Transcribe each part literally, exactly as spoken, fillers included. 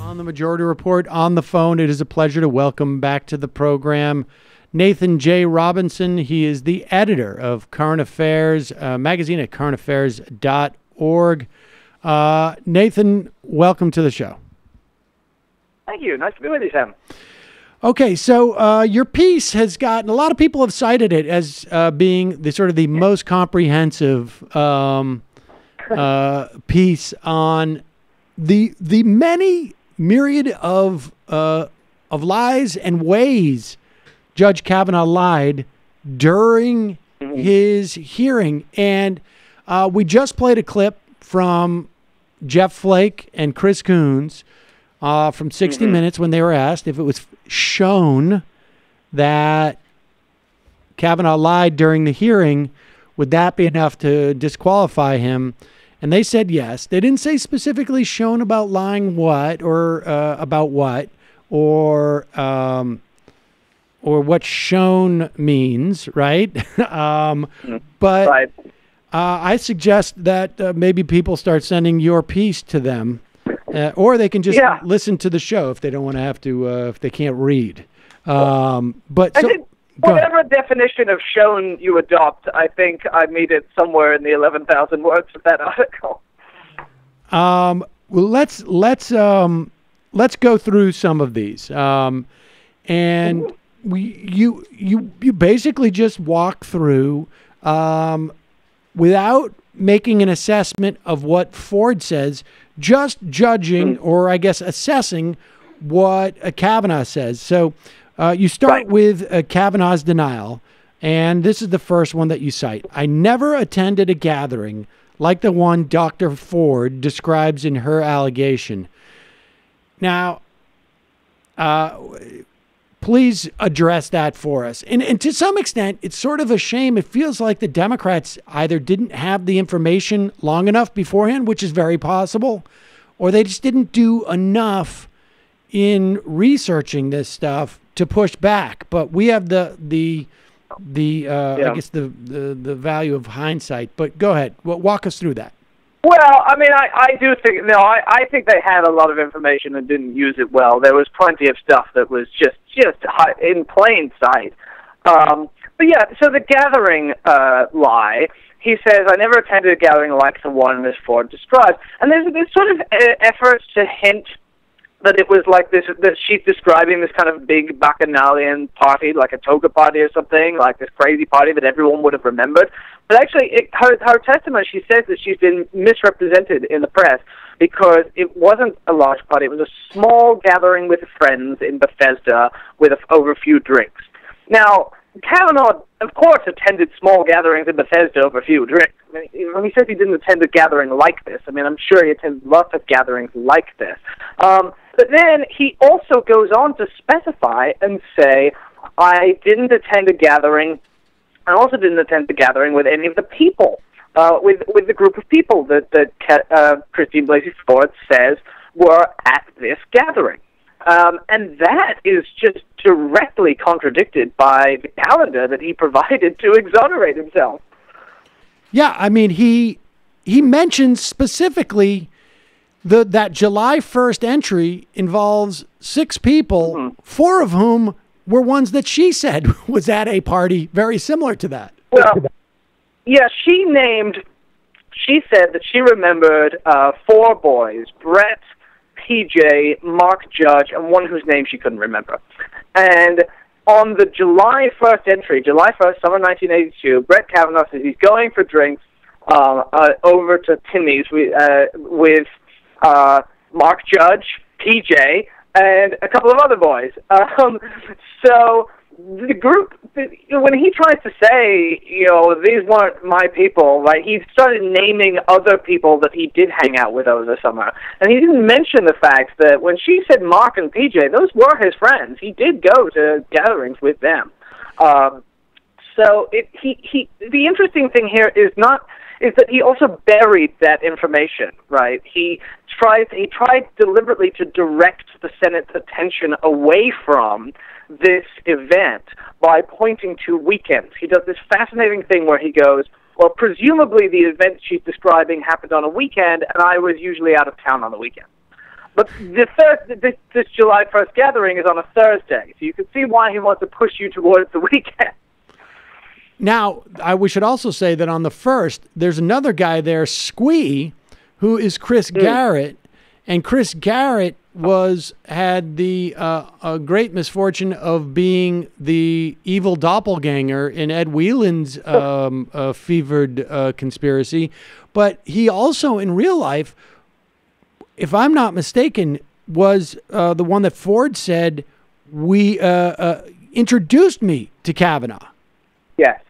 On the Majority Report, on the phone, it is a pleasure to welcome back to the program Nathan J. Robinson. He is the editor of Current Affairs uh, magazine at current affairs dot org. Uh, Nathan, welcome to the show. Thank you. Nice to be with you, Sam. Okay, so uh, your piece has gotten, a lot of people have cited it as uh, being the sort of the most comprehensive um, uh, piece on the the many myriad of uh, of lies and ways Judge Kavanaugh lied during his hearing. And uh, we just played a clip from Jeff Flake and Chris Coons Uh, from sixty mm-hmm. Minutes when they were asked if it was shown that Kavanaugh lied during the hearing, would that be enough to disqualify him? And they said yes. They didn't say specifically shown about lying what or uh, about what or um, or what shown means, right? um, but right. Uh, I suggest that uh, maybe people start sending your piece to them. Uh, or they can just yeah. listen to the show if they don't want to have to, uh, if they can't read. Um, but so, I think whatever definition of shown you adopt, I think I meet it somewhere in the eleven thousand words of that article. Um, well, let's let's um, let's go through some of these, um, and we you you you basically just walk through um, without making an assessment of what Ford says, just judging or, I guess, assessing what uh, Kavanaugh says. So uh, you start right. with uh, Kavanaugh's denial, and this is the first one that you cite. I never attended a gathering like the one Doctor Ford describes in her allegation. Now, uh, please address that for us. And, and to some extent, it's sort of a shame. It feels like the Democrats either didn't have the information long enough beforehand, which is very possible, or they just didn't do enough in researching this stuff to push back. But we have the the the uh, yeah. I guess the, the the value of hindsight. But go ahead, walk us through that. Well, I mean, I, I do think, no, I, I think they had a lot of information and didn't use it well. There was plenty of stuff that was just, just in plain sight. Um, but yeah, so the gathering uh, lie, he says, I never attended a gathering like the one Miz Ford described. And there's this sort of uh, effort to hint that it was like this, that she's describing this kind of big bacchanalian party, like a toga party or something, like this crazy party that everyone would have remembered. But actually, it, her, her testimony, she says that she's been misrepresented in the press because it wasn't a large party. It was a small gathering with friends in Bethesda with a, over a few drinks. Now, Kavanaugh, of course, attended small gatherings in Bethesda over a few drinks. I mean, when he says he didn't attend a gathering like this, I mean, I'm sure he attended lots of gatherings like this. Um, but then he also goes on to specify and say, I didn't attend a gathering. I also didn't attend the gathering with any of the people, uh, with with the group of people that, that uh, Christine Blasey Ford says were at this gathering. Um, and that is just directly contradicted by the calendar that he provided to exonerate himself. Yeah, I mean, he he mentions specifically the, that July first entry involves six people, mm-hmm. four of whom were ones that she said was at a party very similar to that. Well, yeah, she named, she said that she remembered uh, four boys, Brett, P J, Mark Judge, and one whose name she couldn't remember. And on the July first entry, July first, summer nineteen eighty-two, Brett Kavanaugh says he's going for drinks uh, uh, over to Timmy's with, uh, with uh, Mark Judge, P J, and a couple of other boys. Um, so the group, when he tries to say, you know, these weren't my people, right, he started naming other people that he did hang out with over the summer. And he didn't mention the fact that when she said Mark and P J, those were his friends. He did go to gatherings with them. Um, so it, he, he, the interesting thing here is not... is that he also buried that information, right? He tried, he tried deliberately to direct the Senate's attention away from this event by pointing to weekends. He does this fascinating thing where he goes, well, presumably the event she's describing happened on a weekend, and I was usually out of town on the weekend. But the third, this, this July first gathering is on a Thursday, so you can see why he wants to push you towards the weekend. Now, I, we should also say that on the first, there's another guy there, Squee, who is Chris mm. Garrett, and Chris Garrett was had the uh, a great misfortune of being the evil doppelganger in Ed Whelan's um, uh, fevered uh, conspiracy. But he also, in real life, if I'm not mistaken, was uh, the one that Ford said we uh, uh, introduced me to Kavanaugh. Yes.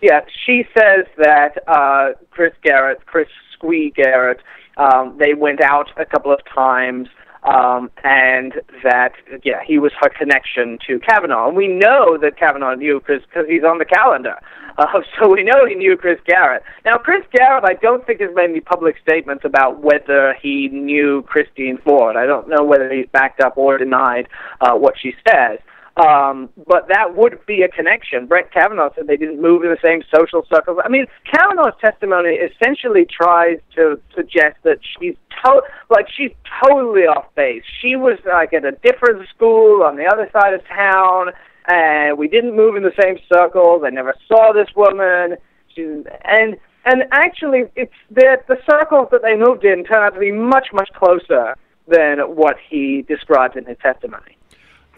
Yes. She says that uh, Chris Garrett, Chris Squee Garrett, um, they went out a couple of times. Um, and that, yeah, he was her connection to Kavanaugh. And we know that Kavanaugh knew Chris because he's on the calendar. Uh, so we know he knew Chris Garrett. Now, Chris Garrett, I don't think has made any public statements about whether he knew Christine Ford. I don't know whether he's backed up or denied uh, what she says. Um, but that would be a connection. Brett Kavanaugh said they didn't move in the same social circles. I mean, Kavanaugh's testimony essentially tries to suggest that she's to- like she's totally off base. She was like at a different school on the other side of town, and we didn't move in the same circles. I never saw this woman. She's and and actually, it's the the circles that they moved in turn out to be much much closer than what he described in his testimony.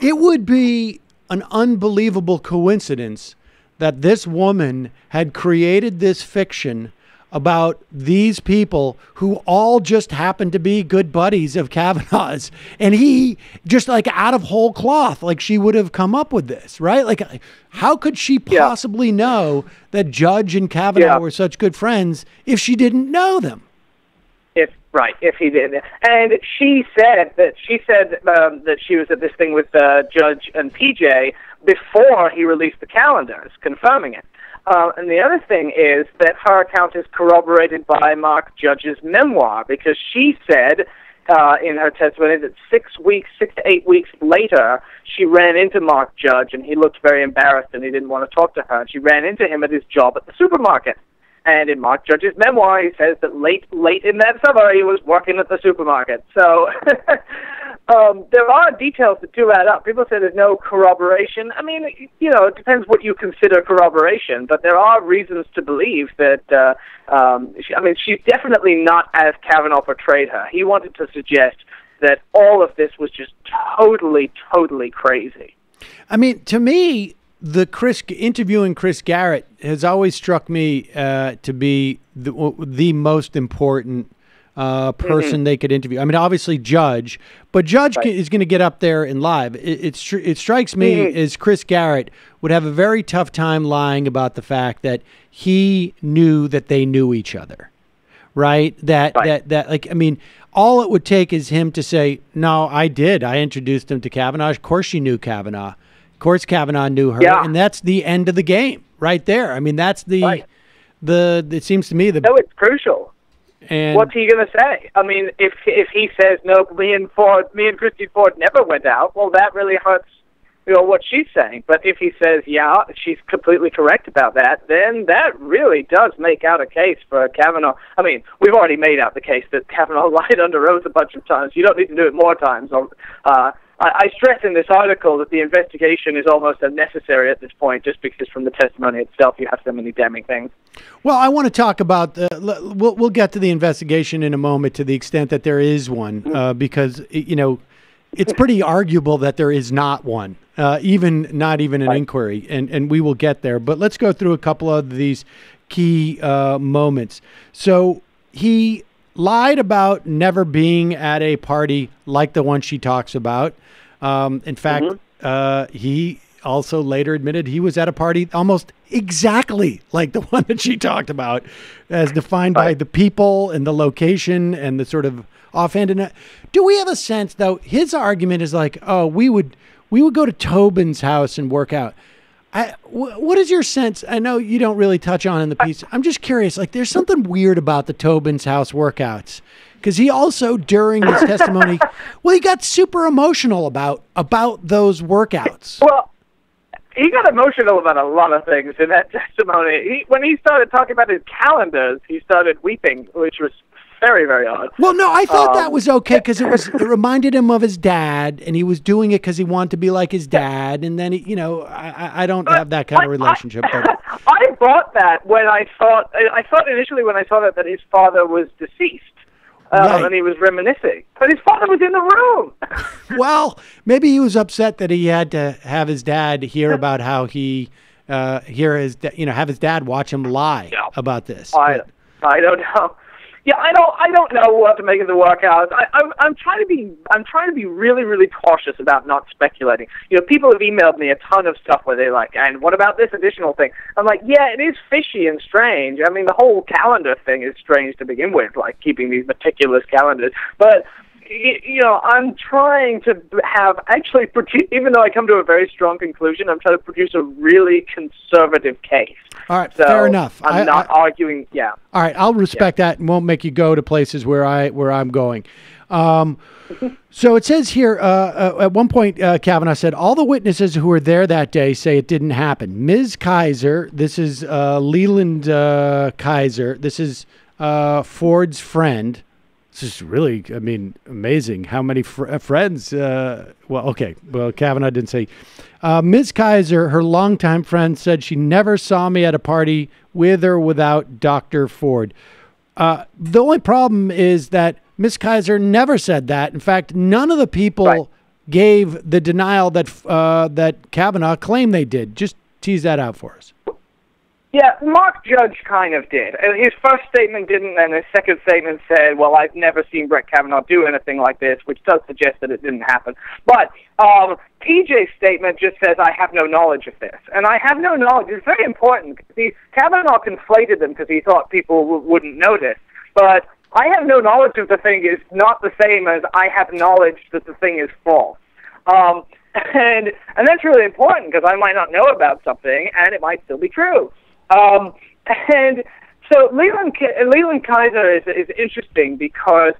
It would be an unbelievable coincidence that this woman had created this fiction about these people who all just happened to be good buddies of Kavanaugh's. And he just like out of whole cloth, like she would have come up with this, right? Like how could she possibly yeah. know that Judge and Kavanaugh yeah. were such good friends if she didn't know them? If right, if he did, and she said that she said um, that she was at this thing with uh, Judge and P J before he released the calendars, confirming it. Uh, and the other thing is that her account is corroborated by Mark Judge's memoir because she said uh, in her testimony that six weeks, six to eight weeks later, she ran into Mark Judge and he looked very embarrassed and he didn't want to talk to her. She ran into him at his job at the supermarket. And in Mark Judge's memoir, he says that late, late in that summer, he was working at the supermarket. So um, there are details that do add up. People say there's no corroboration. I mean, you know, it depends what you consider corroboration, but there are reasons to believe that, uh, um, she, I mean, she's definitely not as Kavanaugh portrayed her. He wanted to suggest that all of this was just totally, totally crazy. I mean, to me... The Chris interviewing Chris Garrett has always struck me uh, to be the, the most important uh, person mm-hmm. they could interview. I mean, obviously Judge, but Judge right. is going to get up there and live. It, it, it strikes me mm-hmm. as Chris Garrett would have a very tough time lying about the fact that he knew that they knew each other, right? That right. that that like I mean, all it would take is him to say, "No, I did. I introduced him to Kavanaugh. Of course, she knew Kavanaugh." Of course, Kavanaugh knew her, yeah. and that's the end of the game right there. I mean, that's the, right. the, it seems to me that... No, it's crucial. And what's he going to say? I mean, if if he says, no, me and Ford, me and Christine Ford never went out, well, that really hurts, you know, what she's saying. But if he says, yeah, she's completely correct about that, then that really does make out a case for Kavanaugh. I mean, we've already made out the case that Kavanaugh lied under oath a bunch of times. You don't need to do it more times. Uh, I stress in this article that the investigation is almost unnecessary at this point, just because from the testimony itself you have so many damning things. Well, I want to talk about the, we'll, we'll get to the investigation in a moment to the extent that there is one, uh, because, you know, it's pretty arguable that there is not one, uh, even not even an right. inquiry, and, and we will get there. But let's go through a couple of these key uh, moments. So he... lied about never being at a party like the one she talks about. Um, in fact, mm-hmm. uh, he also later admitted he was at a party almost exactly like the one that she talked about, as defined by the people and the location and the sort of offhand. And do we have a sense, though? His argument is like, "Oh, we would we would go to Tobin's house and work out." I, what is your sense? I know you don't really touch on in the piece. I'm just curious. Like, there's something weird about the Tobin's house workouts because he also, during his testimony, well, he got super emotional about about those workouts. Well, he got emotional about a lot of things in that testimony. He, when he started talking about his calendars, he started weeping, which was very, very odd. Well, no, I thought um, that was okay because it was it reminded him of his dad, and he was doing it because he wanted to be like his dad. And then, he, you know, I, I don't have that kind I, of relationship. I, but. I bought that when I thought, I thought initially when I saw that, that his father was deceased. Um, right. And he was reminiscing. But his father was in the room. Well, maybe he was upset that he had to have his dad hear about how he, uh, hear his, you know, have his dad watch him lie no. about this. I, but, I don't know. Yeah, I don't. I don't know what to make of the walkouts. I, I'm, I'm trying to be. I'm trying to be really, really cautious about not speculating. You know, people have emailed me a ton of stuff where they're like, "And what about this additional thing?" I'm like, "Yeah, it is fishy and strange. I mean, the whole calendar thing is strange to begin with, like keeping these meticulous calendars." But you know, I'm trying to have actually, even though I come to a very strong conclusion, I'm trying to produce a really conservative case. All right, so fair enough. I'm I, not I, arguing. Yeah. All right, I'll respect yeah. that and won't make you go to places where I where I'm going. Um, so it says here uh, uh, at one point, uh, Kavanaugh said all the witnesses who were there that day say it didn't happen. Miz Kaiser, this is uh, Leland uh, Kaiser. This is uh, Ford's friend. It's just really, I mean, amazing how many fr friends. Uh, well, okay. Well, Kavanaugh didn't say. Uh, Miz Kaiser, her longtime friend, said she never saw me at a party with or without Doctor Ford. Uh, the only problem is that Miz Kaiser never said that. In fact, none of the people right. gave the denial that uh, that Kavanaugh claimed they did. Just tease that out for us. Yeah, Mark Judge kind of did. His first statement didn't, and his second statement said, well, I've never seen Brett Kavanaugh do anything like this, which does suggest that it didn't happen. But um, P J's statement just says, I have no knowledge of this. And I have no knowledge. It's very important. See, Kavanaugh conflated them because he thought people w wouldn't notice. But I have no knowledge of the thing is not the same as I have knowledge that the thing is false. Um, and, and that's really important because I might not know about something, and it might still be true. Um, and so Leland, Leland Kaiser is, is interesting because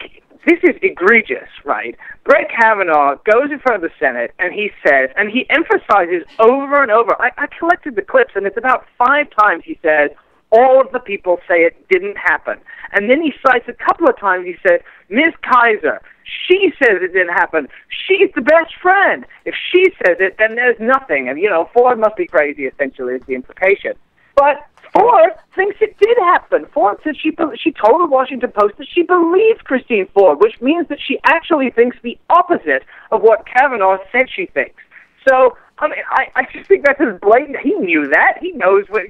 this is egregious, right? Brett Kavanaugh goes in front of the Senate and he says, and he emphasizes over and over, I, I collected the clips and it's about five times he says, all of the people say it didn't happen. And then he cites a couple of times, he says, Miz Kaiser, she says it didn't happen. She's the best friend. If she says it, then there's nothing. And, you know, Ford must be crazy, essentially, is the implication. But Ford thinks it did happen. Ford said she, she told the Washington Post that she believes Christine Ford, which means that she actually thinks the opposite of what Kavanaugh said she thinks. So, I mean, I, I just think that's as blatant. He knew that. He knows what...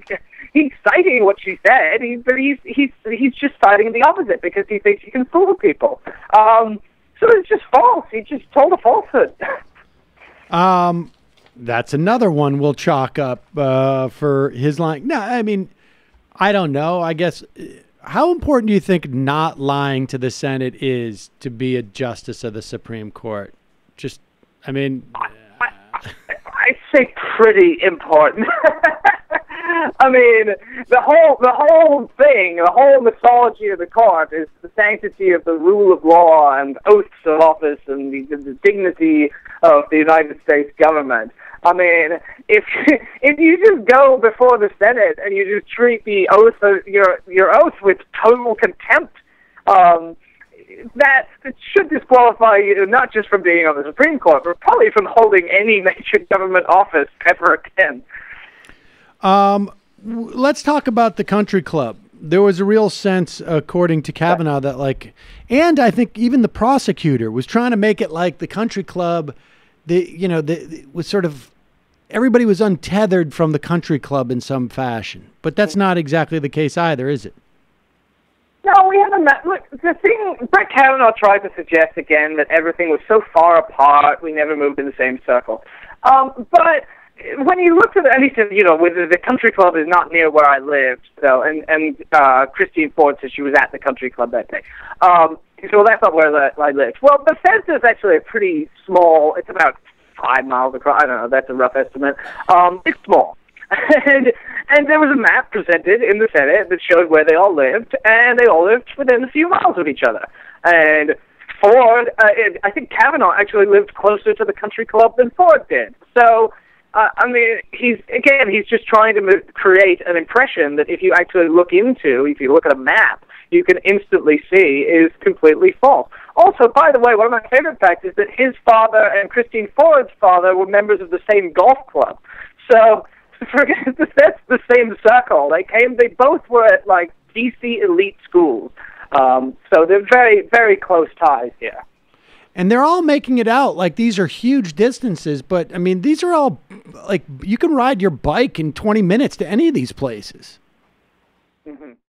He's citing what she said, he, but he's, he's, he's just citing the opposite because he thinks he can fool people. Um, so it's just false. He just told a falsehood. um, that's another one we'll chalk up uh, for his lying. No, I mean, I don't know. I guess, how important do you think not lying to the Senate is to be a justice of the Supreme Court? Just, I mean... I, I, I, I'd say pretty important. I mean, the whole the whole thing, the whole mythology of the court is the sanctity of the rule of law and oaths of office and the, the dignity of the United States government. I mean, if if you just go before the Senate and you just treat the oath of your your oath with total contempt, um, that should disqualify you not just from being on the Supreme Court, but probably from holding any major government office ever again. Um, let's talk about the country club. There was a real sense, according to Kavanaugh, that like, and I think even the prosecutor was trying to make it like the country club, the, you know, the, the was sort of, everybody was untethered from the country club in some fashion, but that's not exactly the case either, is it? No, we haven't met. Look, the thing, Brett Kavanaugh tried to suggest again that everything was so far apart, we never moved in the same circle. Um, but when you look at, at least, you know, whether the country club is not near where I lived, so, and, and uh, Christine Ford said she was at the country club that day. Um, so, well, that's not where the, I lived. Well, Bethesda is actually a pretty small, it's about five miles across, I don't know, that's a rough estimate. Um, it's small. and, and there was a map presented in the Senate that showed where they all lived, and they all lived within a few miles of each other. And Ford, uh, it, I think Kavanaugh actually lived closer to the country club than Ford did. So, Uh, I mean, he's again, he's just trying to create an impression that if you actually look into, if you look at a map, you can instantly see is completely false. Also, by the way, one of my favorite facts is that his father and Christine Ford's father were members of the same golf club. So that's the same circle. They came, they both were at, like, D C elite schools. Um, so they're very, very close ties here. And they're all making it out like these are huge distances, but, I mean, these are all, like, you can ride your bike in twenty minutes to any of these places. Mm-hmm.